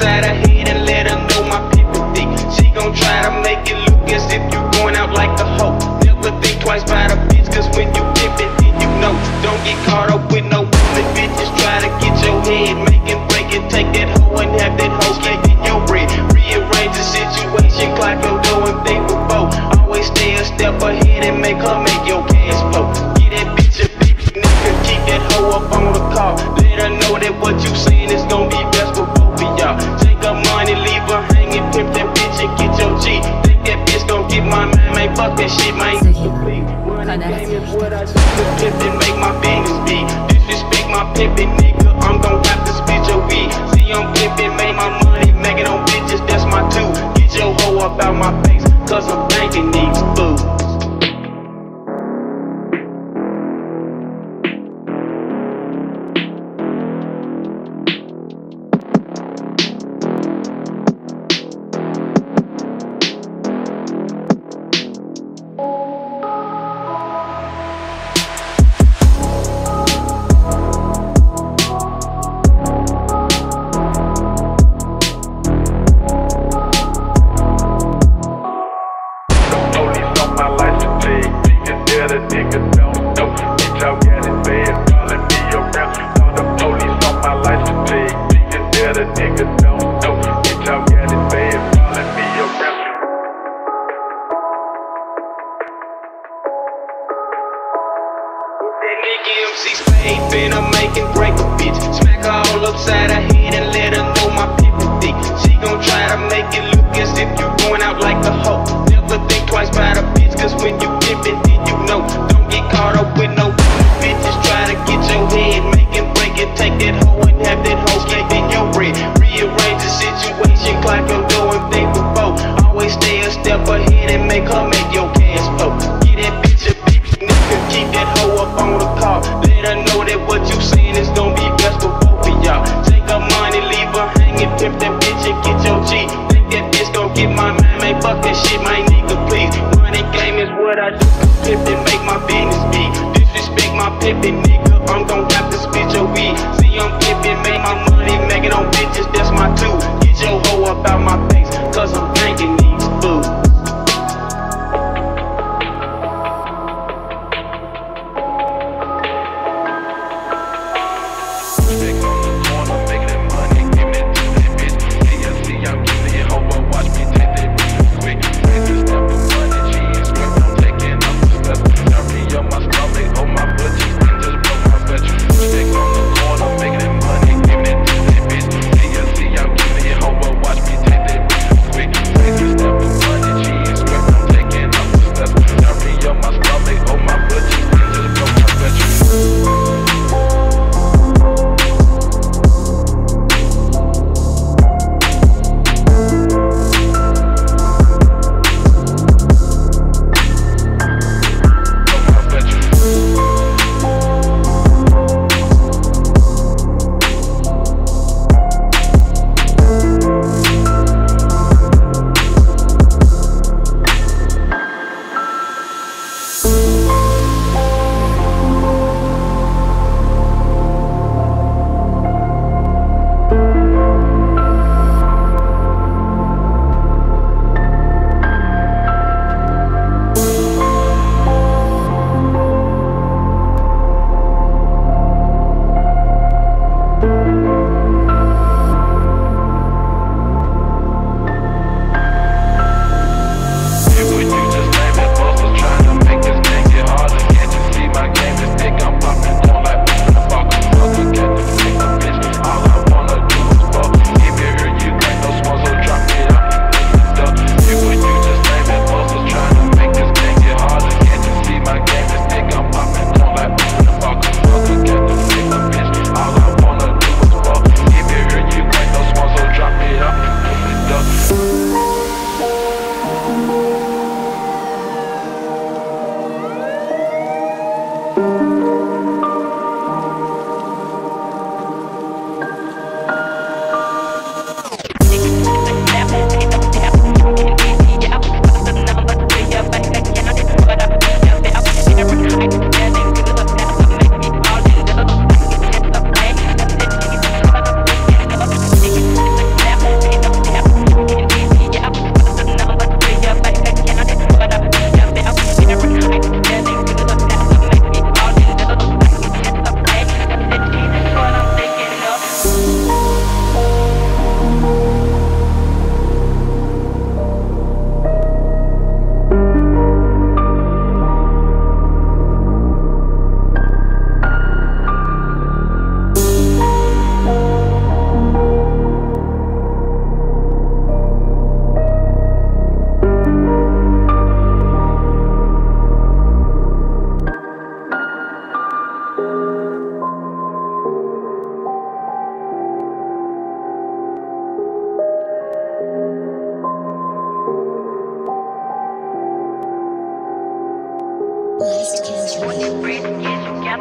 inside her head and let her know my people think she gon' try to make it look as if you going out like a hoe. Never think twice about a bitch, cause when you dip it, then you know. Don't get caught up with no women, bitches try to get your head, make it break it, take that hoe and have that hoe get in your bread. Rearrange the situation, clock your door and think with both. Always stay a step ahead and make her make your cash flow. Get that bitch a big nigga, keep that hoe up on the car. Let her know that what you saying is gon' be best for both of y'all. Take her money, leave her hanging, pimp that bitch and get your G. Think that bitch gon' get my man, man, fuck that shit, man. When I came in, what I do to pimp and make my fingers be. Disrespect my pimpin' nigga, I'm gon' have to spit your weed. See, I'm pimpin', make my money, making on bitches, that's my two. Get your hoe up out my face, cause I'm banking these fools.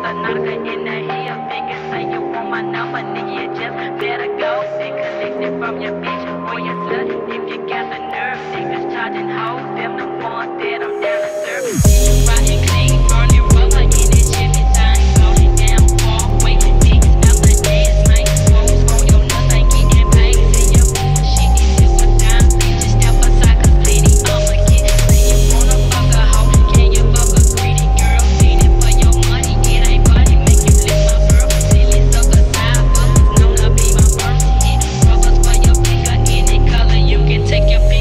sanar energia, think it's like you want my number, nigga, you just better go. Sick, collected from your bitch, or your slut, if you got the nerve. Niggas charging hoes, them the ones that I'm down to serve. Niggas riding clean, burning rubber in this shit, it's time. Slow it down, far away, niggas out the dance, like smoke on your nuts, ain't getting paid. See your bullshit, it's just a dime, bitches step aside, cause plenty, I'ma get it. See you wanna fuck a hoe, can you fuck a greedy girl? Need it for your money, it ain't body, make you lick my girl. Silly suckers, side fuckers, know not be my first hit. Rubbers for your picker, any color, you can take your pick.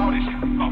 What is it?